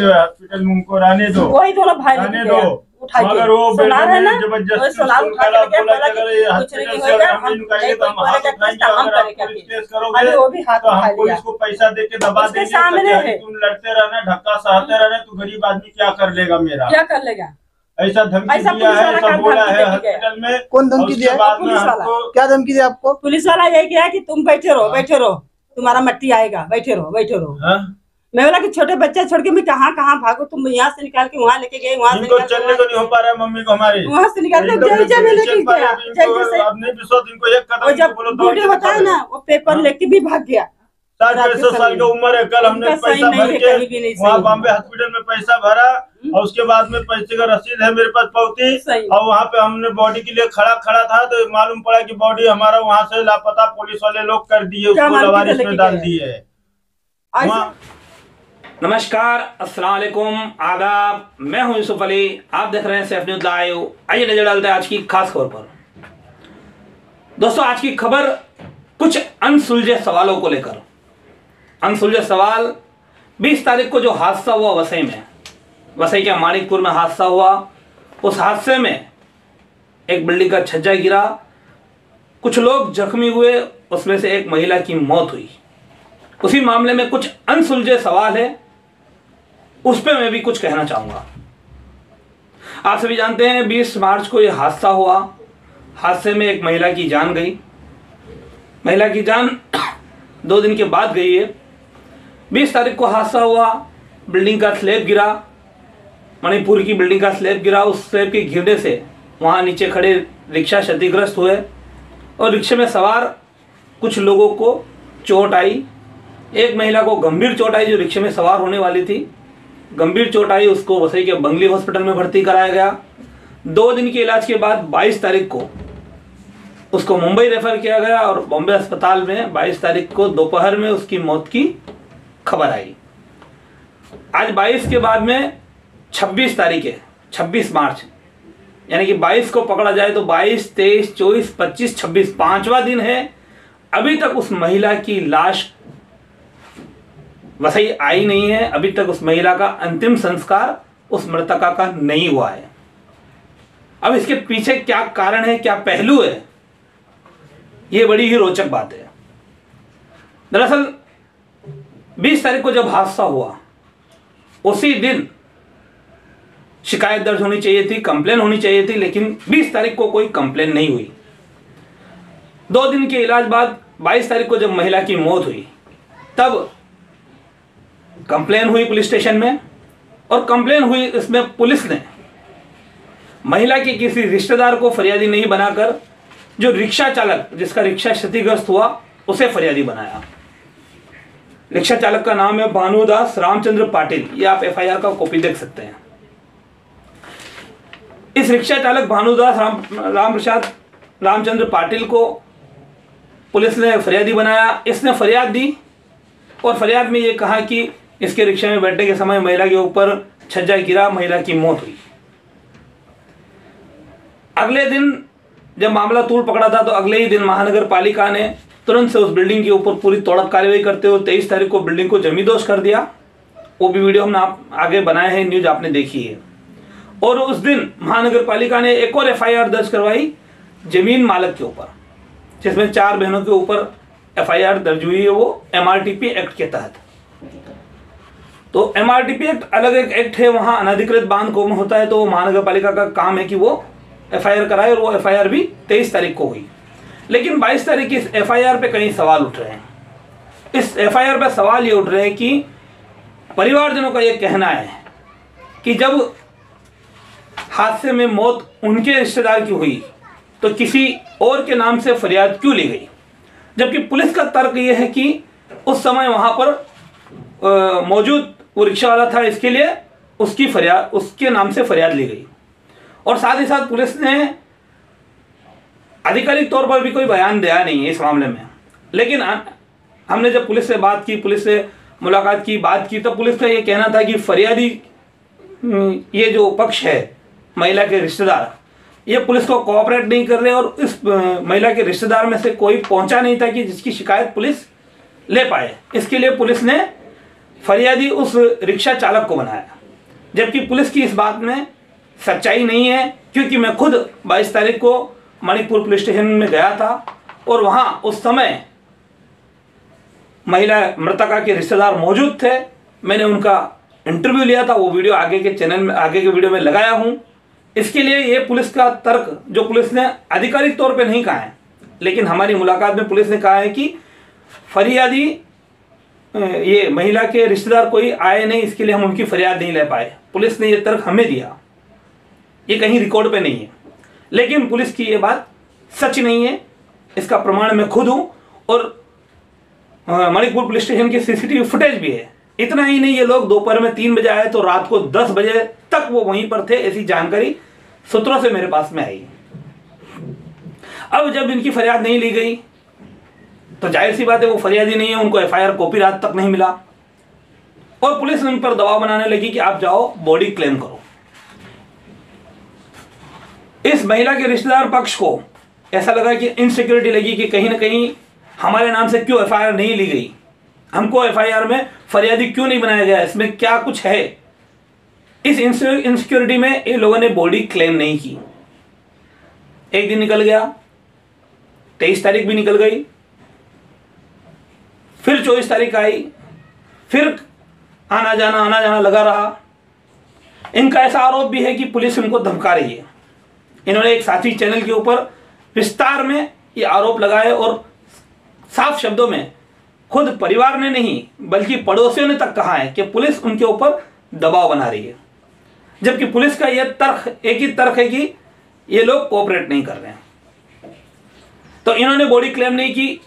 Hospital में उनको रहने दो, कोई थोड़ा भाई रहने दो, मगर वो सुना रहे ना जबरदस्त उसको पैसा दे के दबा दे, तुम लड़ते रहना, धक्का सहते रहना, तू गरीब आदमी क्या कर लेगा मेरा, क्या कर लेगा, ऐसा धमकी दिया है, ऐसा बोला है हॉस्पिटल में। कौन धमकी दिया? पुलिस वाला। क्या धमकी दिया आपको? पुलिस वाला यही किया कि तुम बैठे रहो, बैठे रहो, तुम्हारा मट्टी आएगा, बैठे रहो, बैठे रहो। मैं बोला कि छोटे बच्चे छोड़ के मैं कहाँ कहाँ भागू, तुम यहाँ से निकाल के वहाँ लेके गए, वहाँ चलने को नहीं हो पा रहा है, मम्मी को हमारी वहाँ से निकाल के जल्दी बताया ना, वो पेपर लेके भी भाग गया, 60-65 साल की उम्र है। कल हमने पैसा भर के वहाँ बॉम्बे हॉस्पिटल में पैसा भरा और उसके बाद में पैसे का रसीद है मेरे पास पहुंची, और वहाँ पे हमने बॉडी के लिए खड़ा था तो मालूम पड़ा कि बॉडी हमारा वहाँ से लापता पुलिस वाले लोग कर दिए, उसको लवारिस में डाल दिए है। नमस्कार, अस्सलाम वालेकुम, आदाब, मैं हूँ यूसुफ अली, आप देख रहे हैं सैफ न्यूज लाइव। आइए नजर डालते हैं आज की खास खबर पर। दोस्तों, आज की खबर कुछ अनसुलझे सवालों को लेकर। अनसुलझे सवाल, 20 तारीख को जो हादसा हुआ वसई में, वसई के मानिकपुर में हादसा हुआ, उस हादसे में एक बिल्डिंग का छज्जा गिरा, कुछ लोग जख्मी हुए, उसमें से एक महिला की मौत हुई। उसी मामले में कुछ अनसुलझे सवाल है, उस पर मैं भी कुछ कहना चाहूँगा। आप सभी जानते हैं 20 मार्च को यह हादसा हुआ, हादसे में एक महिला की जान गई, महिला की जान 2 दिन के बाद गई है। 20 तारीख को हादसा हुआ, बिल्डिंग का स्लैब गिरा, मणिपुर की बिल्डिंग का स्लैब गिरा, उस स्लैब के गिरने से वहाँ नीचे खड़े रिक्शा क्षतिग्रस्त हुए और रिक्शे में सवार कुछ लोगों को चोट आई। एक महिला को गंभीर चोट आई जो रिक्शे में सवार होने वाली थी, गंभीर चोट आई, उसको वसई के बंगली हॉस्पिटल में भर्ती कराया गया। 2 दिन के इलाज के बाद 22 तारीख को उसको मुंबई रेफर किया गया और बॉम्बे अस्पताल में 22 तारीख को दोपहर में उसकी मौत की खबर आई। आज 22 के बाद में 26 तारीख है, 26 मार्च, यानी कि 22 को पकड़ा जाए तो 22, 23, 24, 25, 26 5वां दिन है। अभी तक उस महिला की लाश वसई आई नहीं है, अभी तक उस महिला का अंतिम संस्कार, उस मृतका का नहीं हुआ है। अब इसके पीछे क्या कारण है, क्या पहलू है, ये बड़ी ही रोचक बात है। दरअसल 20 तारीख को जब हादसा हुआ, उसी दिन शिकायत दर्ज होनी चाहिए थी, कंप्लेन होनी चाहिए थी, लेकिन 20 तारीख को कोई कंप्लेन नहीं हुई। 2 दिन के इलाज बाद 22 तारीख को जब महिला की मौत हुई, तब कंप्लेन हुई पुलिस स्टेशन में, और कंप्लेन हुई इसमें पुलिस ने महिला के किसी रिश्तेदार को फरियादी नहीं बनाकर जो रिक्शा चालक, जिसका रिक्शा क्षतिग्रस्त हुआ, उसे फरियादी बनाया। रिक्शा चालक का नाम है भानुदास रामचंद्र पाटिल, ये आप एफआईआर का कॉपी देख सकते हैं। इस रिक्शा चालक भानुदास रामचंद्र पाटिल को पुलिस ने फरियादी बनाया। इसने फरियाद दी और फरियाद में ये कहा कि इसके रिक्शा में बैठने के समय महिला के ऊपर छज्जा गिरा, महिला की मौत हुई। अगले दिन जब मामला तूल पकड़ा था तो अगले ही दिन महानगर पालिका ने तुरंत से उस बिल्डिंग के ऊपर पूरी तोड़क कार्रवाई करते हुए 23 तारीख को बिल्डिंग को जमींदोज कर दिया। वो भी वीडियो हमने आप आगे बनाए हैं, न्यूज आपने देखी है। और उस दिन महानगर पालिका ने एक और एफआईआर दर्ज करवाई जमीन मालक के ऊपर, जिसमें 4 बहनों के ऊपर एफआईआर दर्ज हुई है, वो एमआरटीपी एक्ट के तहत। तो एमआरटीपी एक्ट अलग एक एक्ट है, वहाँ अनाधिकृत बांध कौन होता है, तो वो महानगर पालिका का काम है कि वो एफआईआर कराए, और वो एफआईआर भी 23 तारीख को हुई। लेकिन 22 तारीख की इस एफआईआर पे कई सवाल उठ रहे हैं। इस एफआईआर पे सवाल ये उठ रहे हैं कि परिवारजनों का ये कहना है कि जब हादसे में मौत उनके रिश्तेदार की हुई तो किसी और के नाम से फरियाद क्यों ली गई, जबकि पुलिस का तर्क ये है कि उस समय वहाँ पर मौजूद वो रिक्शा वाला था, इसके लिए उसकी फरियाद, उसके नाम से फरियाद ली गई। और साथ ही साथ पुलिस ने आधिकारिक तौर पर भी कोई बयान दिया नहीं है इस मामले में। लेकिन हमने जब पुलिस से बात की, पुलिस से मुलाकात की, बात की, तो पुलिस का ये कहना था कि फरियादी ये जो पक्ष है, महिला के रिश्तेदार, ये पुलिस को कोऑपरेट नहीं कर रहे, और इस महिला के रिश्तेदार में से कोई पहुंचा नहीं था कि जिसकी शिकायत पुलिस ले पाए। इसके लिए पुलिस ने फरियादी उस रिक्शा चालक को बनाया, जबकि पुलिस की इस बात में सच्चाई नहीं है, क्योंकि मैं खुद 22 तारीख को मणिपुर पुलिस स्टेशन में गया था और वहाँ उस समय महिला मृतका के रिश्तेदार मौजूद थे। मैंने उनका इंटरव्यू लिया था, वो वीडियो आगे के चैनल में आगे के वीडियो में लगाया हूँ। इसके लिए ये पुलिस का तर्क जो पुलिस ने आधिकारिक तौर पे नहीं कहा है, लेकिन हमारी मुलाकात में पुलिस ने कहा है कि फरियादी ये महिला के रिश्तेदार कोई आए नहीं, इसके लिए हम उनकी फरियाद नहीं ले पाए। पुलिस ने ये तर्क हमें दिया, ये कहीं रिकॉर्ड पे नहीं है, लेकिन पुलिस की ये बात सच नहीं है, इसका प्रमाण मैं खुद हूँ और मणिपुर पुलिस स्टेशन की सीसीटीवी फुटेज भी है। इतना ही नहीं, ये लोग दोपहर में 3 बजे आए तो रात को 10 बजे तक वो वहीं पर थे, ऐसी जानकारी सूत्रों से मेरे पास में आई। अब जब इनकी फरियाद नहीं ली गई तो जाहिर सी बात है वो फरियादी नहीं है, उनको एफआईआर कॉपी रात तक नहीं मिला और पुलिस उन पर दबाव बनाने लगी कि आप जाओ बॉडी क्लेम करो। इस महिला के रिश्तेदार पक्ष को ऐसा लगा कि इनसिक्योरिटी लगी कि कहीं ना कहीं हमारे नाम से क्यों एफआईआर नहीं ली गई, हमको एफआईआर में फरियादी क्यों नहीं बनाया गया, इसमें क्या कुछ है। इस इनसिक्योरिटी में इन लोगों ने बॉडी क्लेम नहीं की। एक दिन निकल गया, 23 तारीख भी निकल गई, फिर 24 तारीख आई, फिर आना जाना लगा रहा। इनका ऐसा आरोप भी है कि पुलिस इनको धमका रही है। इन्होंने एक साथी चैनल के ऊपर विस्तार में ये आरोप लगाए और साफ शब्दों में खुद परिवार ने नहीं बल्कि पड़ोसियों ने तक कहा है कि पुलिस उनके ऊपर दबाव बना रही है, जबकि पुलिस का यह तर्क एक ही तर्क है कि ये लोग कोऑपरेट नहीं कर रहे हैं। तो इन्होंने बॉडी क्लेम नहीं की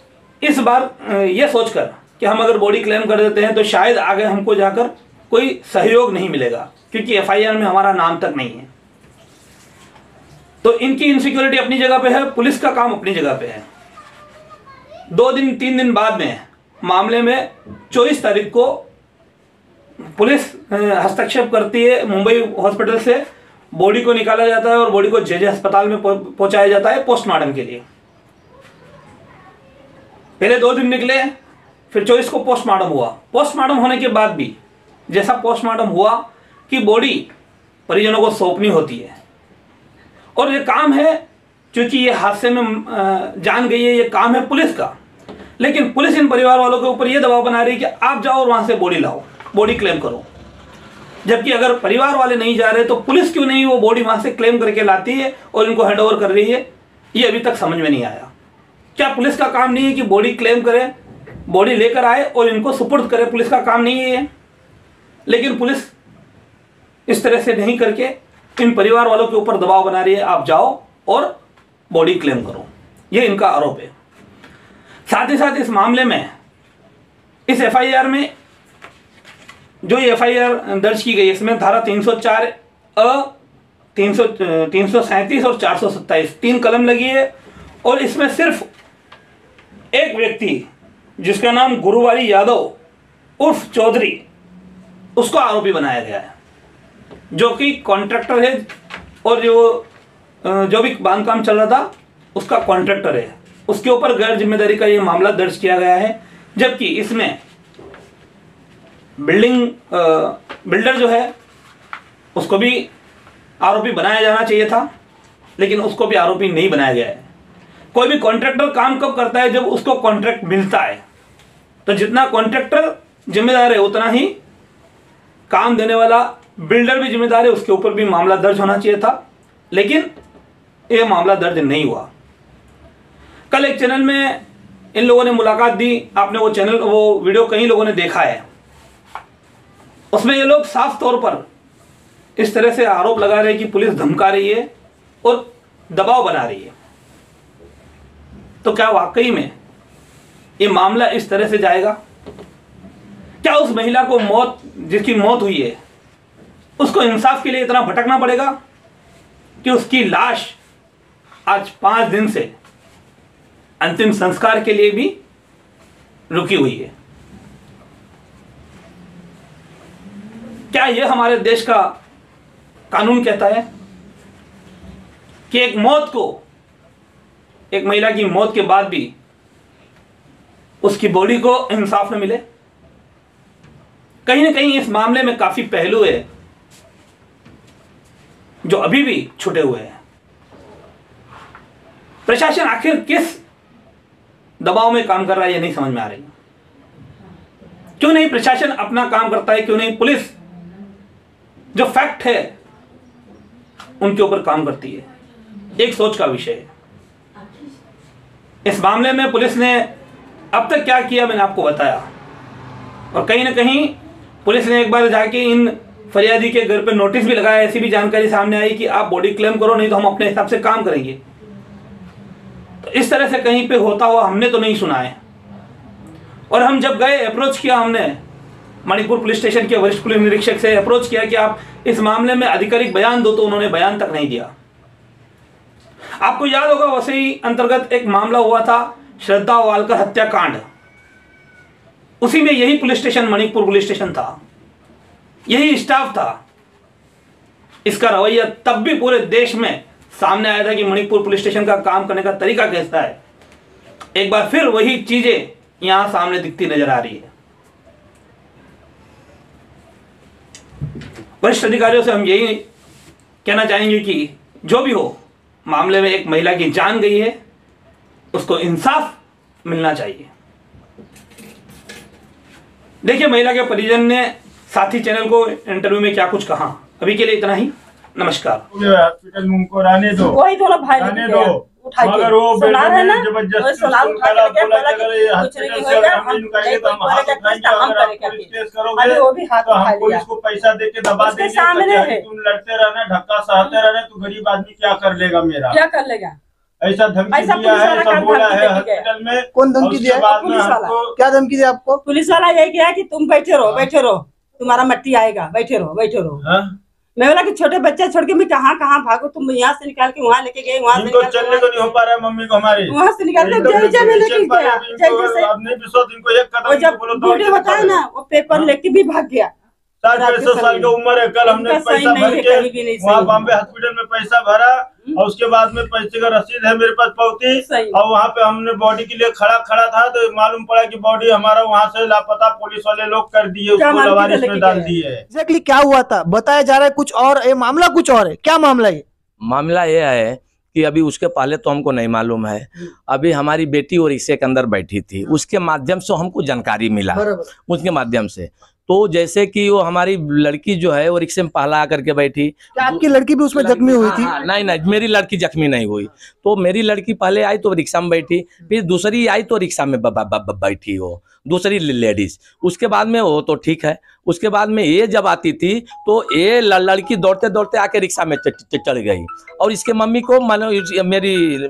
इस बार ये सोचकर कि हम अगर बॉडी क्लेम कर देते हैं तो शायद आगे हमको जाकर कोई सहयोग नहीं मिलेगा, क्योंकि एफआईआर में हमारा नाम तक नहीं है। तो इनकी इनसिक्योरिटी अपनी जगह पे है, पुलिस का काम अपनी जगह पे है। 2 दिन 3 दिन बाद में मामले में 24 तारीख को पुलिस हस्तक्षेप करती है। मुंबई हॉस्पिटल से बॉडी को निकाला जाता है और बॉडी को जेजे अस्पताल में पहुंचाया जाता है पोस्टमार्टम के लिए। पहले 2 दिन निकले, फिर 24 को पोस्टमार्टम हुआ। पोस्टमार्टम होने के बाद भी जैसा पोस्टमार्टम हुआ कि बॉडी परिजनों को सौंपनी होती है और ये काम है, क्योंकि ये हादसे में जान गई है, ये काम है पुलिस का। लेकिन पुलिस इन परिवार वालों के ऊपर ये दबाव बना रही है कि आप जाओ और वहां से बॉडी लाओ, बॉडी क्लेम करो, जबकि अगर परिवार वाले नहीं जा रहे तो पुलिस क्यों नहीं वो बॉडी वहां से क्लेम करके लाती है और इनको हैंड ओवर कर रही है। ये अभी तक समझ में नहीं आया, क्या पुलिस का काम नहीं है कि बॉडी क्लेम करे, बॉडी लेकर आए और इनको सुपुर्द करे, पुलिस का काम नहीं है। लेकिन पुलिस इस तरह से नहीं करके इन परिवार वालों के ऊपर दबाव बना रही है, आप जाओ और बॉडी क्लेम करो, ये इनका आरोप है। साथ ही साथ इस मामले में इस एफआईआर में जो ये एफआईआर दर्ज की गई इसमें धारा 304 अ 337 और 427 3 कलम लगी है और इसमें सिर्फ एक व्यक्ति जिसका नाम गुरुवारी यादव उर्फ चौधरी, उसको आरोपी बनाया गया है, जो कि कॉन्ट्रैक्टर है और जो भी बांध काम चल रहा था उसका कॉन्ट्रैक्टर है। उसके ऊपर गैर जिम्मेदारी का ये मामला दर्ज किया गया है, जबकि इसमें बिल्डर जो है उसको भी आरोपी बनाया जाना चाहिए था, लेकिन उसको भी आरोपी नहीं बनाया गया है। कोई भी कॉन्ट्रैक्टर काम कब करता है, जब उसको कॉन्ट्रैक्ट मिलता है, तो जितना कॉन्ट्रैक्टर जिम्मेदार है उतना ही काम देने वाला बिल्डर भी जिम्मेदार है, उसके ऊपर भी मामला दर्ज होना चाहिए था, लेकिन यह मामला दर्ज नहीं हुआ। कल एक चैनल में इन लोगों ने मुलाकात दी, आपने वो वीडियो कई लोगों ने देखा है, उसमें ये लोग साफ तौर पर इस तरह से आरोप लगा रहे हैं कि पुलिस धमका रही है और दबाव बना रही है। तो क्या वाकई में ये मामला इस तरह से जाएगा? क्या उस महिला को जिसकी मौत हुई है उसको इंसाफ के लिए इतना भटकना पड़ेगा कि उसकी लाश आज 5 दिन से अंतिम संस्कार के लिए भी रुकी हुई है? क्या यह हमारे देश का कानून कहता है कि एक महिला की मौत के बाद भी उसकी बॉडी को इंसाफ न मिले? कहीं ना कहीं इस मामले में काफी पहलू है जो अभी भी छुटे हुए हैं। प्रशासन आखिर किस दबाव में काम कर रहा है ये नहीं समझ में आ रही। क्यों नहीं प्रशासन अपना काम करता है, क्यों नहीं पुलिस जो फैक्ट है उनके ऊपर काम करती है, एक सोच का विषय है। इस मामले में पुलिस ने अब तक क्या किया मैंने आपको बताया, और कहीं ना कहीं पुलिस ने एक बार जाके इन फरियादी के घर पे नोटिस भी लगाया। ऐसी भी जानकारी सामने आई कि आप बॉडी क्लेम करो नहीं तो हम अपने हिसाब से काम करेंगे। तो इस तरह से कहीं पे होता हुआ हमने तो नहीं सुना है। और हम जब गए अप्रोच किया, हमने मणिपुर पुलिस स्टेशन के वरिष्ठ पुलिस निरीक्षक से अप्रोच किया कि आप इस मामले में आधिकारिक बयान दो, तो उन्होंने बयान तक नहीं दिया। आपको याद होगा वसई अंतर्गत एक मामला हुआ था श्रद्धा वालकर हत्याकांड, उसी में यही police station Manipur police station था, यही स्टाफ था। इसका रवैया तब भी पूरे देश में सामने आया था कि मणिपुर पुलिस स्टेशन का काम करने का तरीका कैसा है। एक बार फिर वही चीजें यहां सामने दिखती नजर आ रही है। वरिष्ठ अधिकारियों से हम यही कहना चाहेंगे कि जो भी हो मामले में एक महिला की जान गई है, उसको इंसाफ मिलना चाहिए। देखिए महिला के परिजन ने साथी चैनल को इंटरव्यू में क्या कुछ कहा। अभी के लिए इतना ही, नमस्कार। हॉस्पिटल में उनको रहने दो, वही थोड़ा भाई रहने दो, मगर वो सुना रहे ना, जबरदस्ती सुना उठा के बोला कि कुछ नहीं होगा, हम नहीं करेंगे, हम प्रोटेस्ट करोगे तो हम पुलिस को पैसा देके दबा देंगे। तुम लड़ते रहना, धक्का सहते रहना, तू गरीब आदमी क्या कर लेगा मेरा, क्या कर लेगा। ऐसा धमकी दिया है, सब बोला है हॉस्पिटल में। कौन धमकी दिया? पुलिस वाला। क्या धमकी दिया आपको? पुलिस वाला यही किया कि तुम बैठे रहो, बैठे रहो, तुम्हारा मट्टी आएगा, बैठे रहो, बैठे रहो। मैं बोला कि छोटे बच्चा छोड़ के मैं कहाँ कहाँ भागू, तुम यहाँ से निकाल के वहाँ लेके गए, वहाँ चलने को नहीं हो पा रहा है, मम्मी को हमारी वहाँ से निकाल के जेल में लेके गया। बूढ़े बताया ना, वो पेपर लेके भी भाग गया, 60-65 साल की उम्र है। कल हमने पैसा भर के वहाँ बॉम्बे हॉस्पिटल में पैसा भरा, और उसके बाद में पैसे का रसीद है मेरे पास पहुंची, और वहाँ पे हमने बॉडी के लिए खड़ा था, तो मालूम पड़ा कि बॉडी हमारा वहाँ से लापता पुलिस वाले लोग कर दिए, उसको लवारिस में डाल दिए। एग्जैक्टली क्या हुआ था बताया जा रहा है कुछ और, ये मामला कुछ और है। क्या मामला है? मामला ये है कि अभी उसके पहले तो हमको नहीं मालूम है। अभी हमारी बेटी और इसे के अंदर बैठी थी, उसके माध्यम से हमको जानकारी मिला, उसके माध्यम से। तो जैसे कि वो हमारी लड़की जो है वो रिक्शे में पहला आकर के बैठी। आपकी लड़की भी उसमें जख्मी हुई थी? नहीं नहीं, मेरी लड़की जख्मी नहीं हुई। तो मेरी लड़की पहले आई तो रिक्शा में बैठी, फिर दूसरी आई तो रिक्शा में बैठी हो, दूसरी लेडीज। उसके बाद में वो तो ठीक है, उसके बाद में ये जब आती थी तो ये लड़की दौड़ते दौड़ते आके रिक्शा में चढ़ गई, और इसके मम्मी को मानो मेरी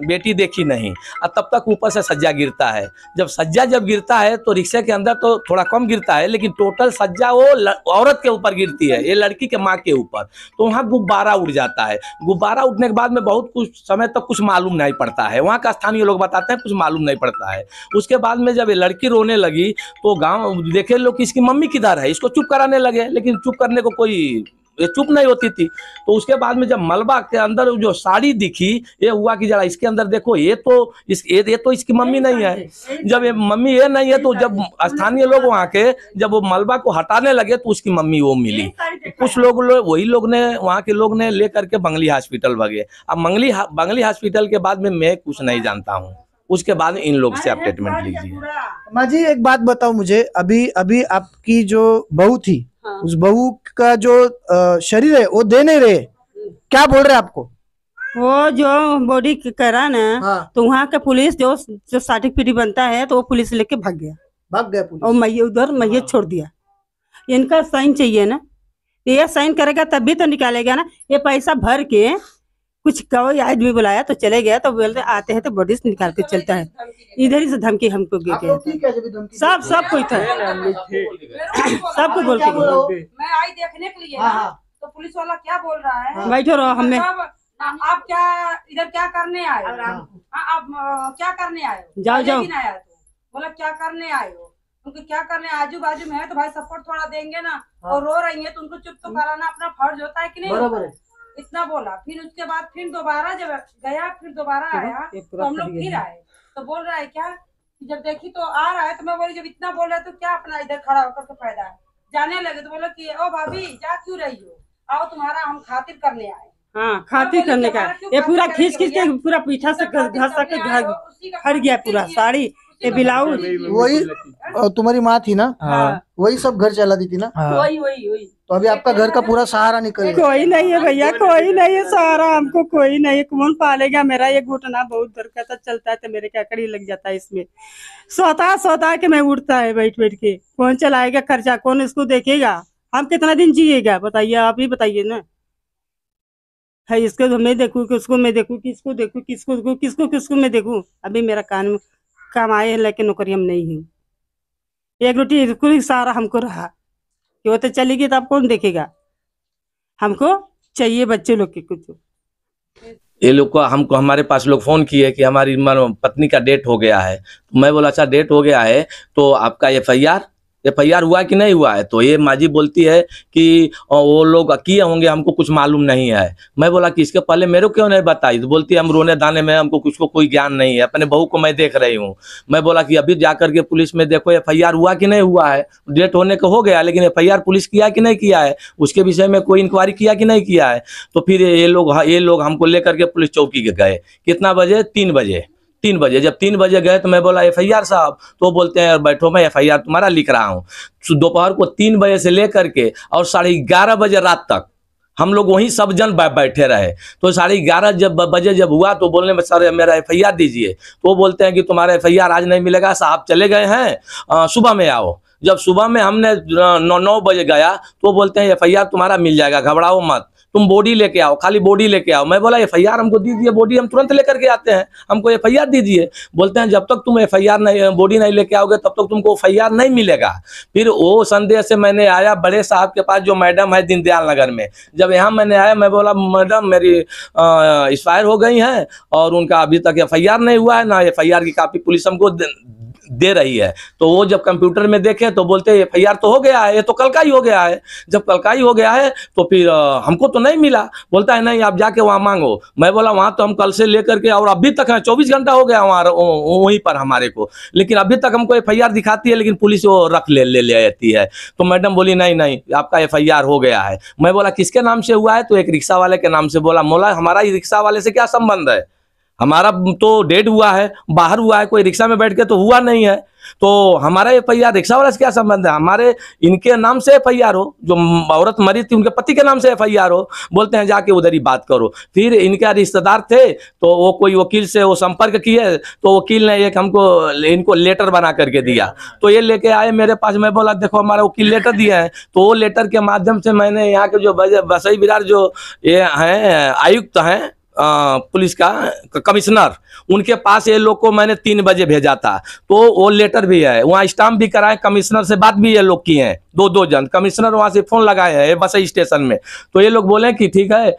बेटी देखी नहीं। और तब तक ऊपर से सज्जा गिरता है, जब सज्जा गिरता है तो रिक्शे के अंदर तो थोड़ा कम गिरता है, लेकिन टोटल सज्जा वो औरत के ऊपर गिरती है, ये लड़की के माँ के ऊपर। तो वहाँ गुब्बारा उड़ जाता है, गुब्बारा उठने के बाद में बहुत कुछ समय तक तो कुछ मालूम नहीं पड़ता है, वहाँ का स्थानीय लोग बताते हैं, कुछ मालूम नहीं पड़ता है। उसके बाद में जब ये लड़की रोने लगी तो गाँव देखे लोग कि इसकी मम्मी किधर है, इसको चुप कराने लगे, लेकिन चुप करने को कोई चुप नहीं होती थी। तो उसके बाद में जब मलबा के अंदर जो साड़ी दिखी, ये हुआ कि जरा इसके अंदर देखो, ये तो इसकी मम्मी नहीं है। जब ये मम्मी ये नहीं है तो जब स्थानीय लोग वहाँ के जब वो मलबा को हटाने लगे तो उसकी मम्मी वो मिली। कुछ लोग वही लोग ने वहाँ के लोग ने ले करके बंगली हॉस्पिटल भगे। अब बंगली हॉस्पिटल के बाद में मैं कुछ नहीं जानता हूँ, उसके बाद इन लोग से आप ट्रीटमेंट लीजिए। माँ जी एक बात बताओ मुझे, अभी अभी आपकी जो बहू थी, हाँ। उस बहू का जो शरीर है वो दे नहीं रहे, क्या बोल रहे आपको? वो जो बॉडी करा ना, हाँ। तो वहाँ का पुलिस जो सर्टिफिकेट बनता है तो वो पुलिस लेके भाग गया पुलिस। और मैया छोड़ दिया। इनका साइन चाहिए ना, ये साइन करेगा तभी तो निकालेगा ना। ये पैसा भर के कुछ कोई आदमी बुलाया तो चले गया, तो बोलते आते हैं तो बॉडी से निकाल के चलता है, इधर ही से धमकी हमको सब कोई था, सब कुछ बोल के मैं आई देखने के लिए, तो पुलिस वाला क्या बोल रहा है, बैठो रहो। हमें आप क्या इधर क्या करने आए आप, क्या करने आए हो, जाओ बोला क्या करने आए हो, उनको क्या करने आजू बाजू में है तो भाई सपोर्ट थोड़ा देंगे ना, और रो रही है तो उनको चुप तो कराना अपना फर्ज होता है कि नहीं, इतना बोला। फिर उसके बाद फिर दोबारा जब गया, फिर दोबारा आया तो हम लोग फिर आए तो बोल रहा है क्या, जब देखी तो आ रहा है, तो मैं बोली जब इतना बोल रहा है तो क्या अपना इधर खड़ा होकर तो फायदा है, जाने लगे तो बोला कि ओ भाभी जा क्यों रही हो, आओ तुम्हारा हम खातिर करने आए। हाँ खातिर करने का ये पूरा खींच खींच के पूरा पीछा से घसा के घर गया पूरा साड़ी ये ब्लाउज। वही तुम्हारी माँ थी ना, वही सब घर चला दी थी ना। वही वही वही। तो अभी आपका घर का पूरा सहारा निकल गया। कोई नहीं है भैया, कोई नहीं है सहारा हमको, कोई नहीं है, कौन पालेगा। मेरा ये घुटना बहुत दर्द का चलता है तो मेरे ककड़ी लग जाता है इसमें, सोता सोता के मैं उठता है बैठ बैठ के। कौन चलाएगा खर्चा, कौन इसको देखेगा, हम कितना दिन जिएगा बताइए, आप ही बताइए ना। है इसको मैं देखूँ कि उसको मैं देखूँ, किसको देखूँ, किसको देखूँ, किसको किसको मैं देखूँ। अभी मेरा कान कमाए है लेकिन नौकरी हम नहीं हूँ, एक रोटी कोई सहारा हमको रहा कि वो तो चली गई तो आप कौन देखेगा। हमको चाहिए बच्चे लोग के कुछ। ये लोग को हमको हमारे पास लोग फ़ोन किए कि हमारी पत्नी का डेट हो गया है। मैं बोला अच्छा डेट हो गया है तो आपका एफ आई आर हुआ कि नहीं हुआ है। तो ये माजी बोलती है कि वो लोग किए होंगे, हमको कुछ मालूम नहीं है। मैं बोला कि इसके पहले मेरे को क्यों नहीं बताई। तो बोलती है हम रोने दाने में, हमको कुछ को कोई ज्ञान नहीं है, अपने बहू को मैं देख रही हूँ। मैं बोला कि अभी जाकर के पुलिस में देखो एफ आई आर हुआ कि नहीं हुआ है। डेट होने का हो गया लेकिन एफ आई आर पुलिस किया कि नहीं किया है, उसके विषय में कोई इंक्वायरी किया कि नहीं किया है। तो फिर ये लोग हमको लेकर के पुलिस चौकी गए। कितना बजे, 3 बजे। जब 3 बजे गए तो मैं बोला एफआईआर साहब, तो बोलते हैं बैठो मैं एफआईआर तुम्हारा लिख रहा हूँ। दोपहर को 3 बजे से लेकर के और 11:30 बजे रात तक हम लोग वहीं सब जन बैठे रहे। तो 11:30 बजे जब हुआ तो बोलने में सर मेरा एफआईआर दीजिए। तो बोलते हैं कि तुम्हारा एफआईआर आज नहीं मिलेगा, साहब चले गए हैं, सुबह में आओ। जब सुबह में हमने 9 बजे गया तो बोलते हैं एफआईआर तुम्हारा मिल जाएगा, घबराओ मत, तुम बॉडी लेके आओ, खाली बॉडी लेके आओ। मैं बोला एफआईआर हमको दीजिए, बॉडी हम तुरंत लेकर के आते हैं, हमको एफआईआर दीजिए। बोलते हैं जब तक तुम एफआईआर नहीं, बॉडी नहीं लेके आओगे तब तक तुमको एफआईआर नहीं मिलेगा। फिर वो संदेश से मैंने आया बड़े साहब के पास जो मैडम है दीनदयाल नगर में। जब यहाँ मैंने आया मैं बोला मैडम मेरी एक्सपायर हो गई हैं और उनका अभी तक एफआईआर नहीं हुआ है, ना एफआईआर की कापी पुलिस हमको दे रही है। तो वो जब कंप्यूटर में देखे तो बोलते हैं एफआईआर तो हो गया है, ये तो कल का ही हो गया है। जब कल का ही हो गया है तो फिर हमको तो नहीं मिला। बोलता है नहीं आप जाके वहाँ मांगो। मैं बोला वहाँ तो हम कल से लेकर के और अभी तक 24 घंटा हो गया वहाँ वहीं पर हमारे को, लेकिन अभी तक हमको एफआईआर दिखाती है लेकिन पुलिस वो रख ले जाती है। तो मैडम बोली नहीं नहीं आपका एफआईआर हो गया है। मैं बोला किसके नाम से हुआ है, तो एक रिक्शा वाले के नाम से। बोला हमारा रिक्शा वाले से क्या संबंध है, हमारा तो डेट हुआ है, बाहर हुआ है, कोई रिक्शा में बैठ के तो हुआ नहीं है। तो हमारा एफआईआर रिक्शा वाला से क्या संबंध है, हमारे इनके नाम से एफआईआर हो, जो औरत मरी थी उनके पति के नाम से एफआईआर हो। बोलते हैं जाके उधर ही बात करो। फिर इनका रिश्तेदार थे तो वो कोई वकील से वो संपर्क किए तो वकील ने एक हमको इनको लेटर बना करके दिया। तो ये लेके आए मेरे पास। मैं बोला देखो हमारा वकील लेटर दिया है। तो वो लेटर के माध्यम से मैंने यहाँ के जो वसई विरार जो ये हैं आयुक्त हैं पुलिस का कमिश्नर, उनके पास ये लोग को मैंने 3 बजे भेजा था। तो वो लेटर भी है, वहाँ स्टाम्प भी कराए, कमिश्नर से बात भी ये लोग की है, 2-2 जन कमिश्नर वहाँ से फ़ोन लगाए हैं बसई स्टेशन में। तो ये लोग बोले कि ठीक है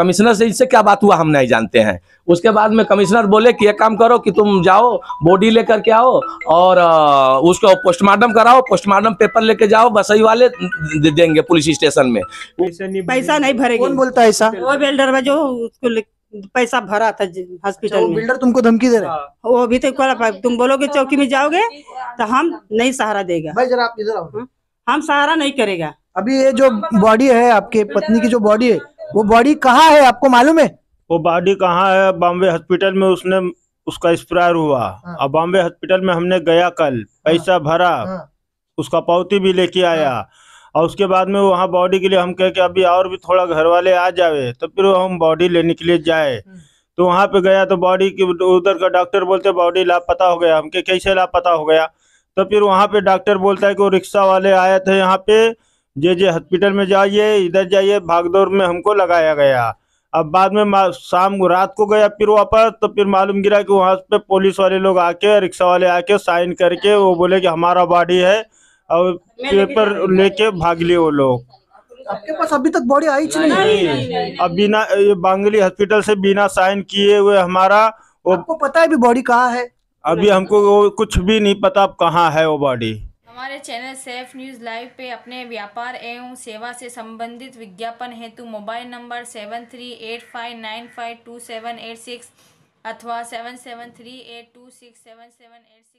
कमिश्नर से इससे क्या बात हुआ हम नहीं जानते हैं। उसके बाद में कमिश्नर बोले कि एक काम करो कि तुम जाओ बॉडी लेकर के आओ और उसको पोस्टमार्टम कराओ, पोस्टमार्टम पेपर लेके जाओ, बसई वाले दे देंगे पुलिस स्टेशन में। पैसा नहीं भरेंगे। कौन बोलता है ऐसा? वो बिल्डर में जो उसको पैसा भरा था हॉस्पिटल में। बिल्डर तुमको धमकी दे रहा है। वो भी तो तुम बोलोगे चौकी में जाओगे तो हम नहीं सहारा देगा, हम सहारा नहीं करेगा। अभी ये जो बॉडी है आपके पत्नी की, जो बॉडी है वो बॉडी कहाँ है आपको मालूम है? वो बॉडी कहाँ है, बॉम्बे हॉस्पिटल में उसने उसका एक्सपायर हुआ। अब बॉम्बे हॉस्पिटल में हमने गया कल, पैसा भरा, उसका पावती भी लेके आया और उसके बाद में वहाँ बॉडी के लिए हम कहे कि अभी और भी थोड़ा घर वाले आ जावे तो फिर हम बॉडी लेने के लिए जाए। तो वहाँ पे गया तो बॉडी की उधर का डॉक्टर बोलते बॉडी लापता हो गया। हम कहे कैसे लापता हो गया, तो फिर वहाँ पे डॉक्टर बोलता है कि वो रिक्शा वाले आए थे, यहाँ पे जेजे हॉस्पिटल में जाइए, इधर जाइए, भागदौड़ में हमको लगाया गया। अब बाद में शाम रात को गया फिर वापस, तो फिर मालूम गिरा कि वहाँ पे पुलिस वाले लोग आके, रिक्शा वाले आके साइन करके वो बोले कि हमारा बॉडी है और पेपर लेके भाग लिए वो लोग। आपके पास अभी तक बॉडी आई नहीं? अब बिना बांगली हॉस्पिटल से बिना साइन किए हुए हमारा, आपको पता है बॉडी कहाँ है? अभी हमको वो कुछ भी नहीं पता अब कहाँ है वो बॉडी। हमारे चैनल सैफ न्यूज़ लाइव पे अपने व्यापार एवं सेवा से संबंधित विज्ञापन हेतु मोबाइल नंबर 7385952786 अथवा 7738267786